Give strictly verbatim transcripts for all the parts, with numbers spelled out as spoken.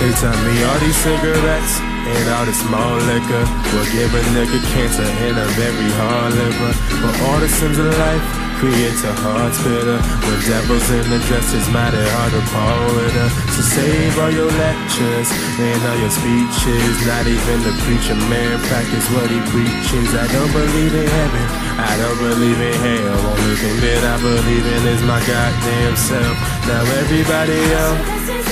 They tell me all these cigarettes and all this small liquor will give a nigga cancer and a very hard liver. But all the sins of life create a heart splitter. With devils in the dress, it's mighty hard to part with her. So save all your lectures and all your speeches. Not even the preacher man practice what he preaches. I don't believe in heaven, I don't believe in hell. Only thing that I believe in is my goddamn self. Now everybody else,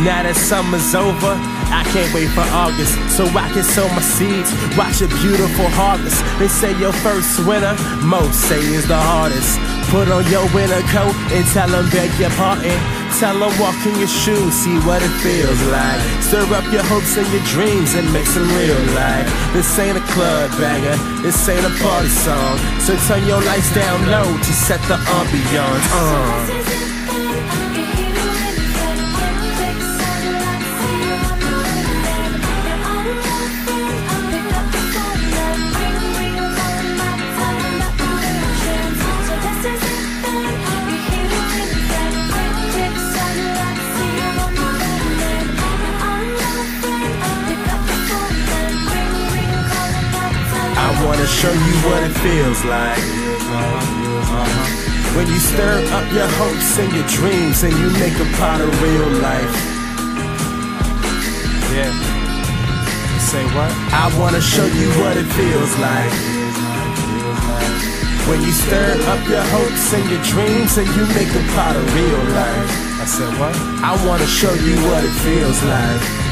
now that summer's over, I can't wait for August so I can sow my seeds, watch a beautiful harvest. They say your first winter, most say is the hardest. Put on your winter coat and tell them beg your pardon. Tell them walk in your shoes, see what it feels like. Stir up your hopes and your dreams and make some real life. This ain't a club banger, this ain't a party song. So turn your lights down low to set the ambiance on. I wanna show you what it feels like when you stir up your hopes and your dreams and you make a pot of real life. Yeah. Say what? I wanna show you what it feels like when you stir up your hopes and your dreams and you make a pot of real life. I said what? I wanna show you what it feels like.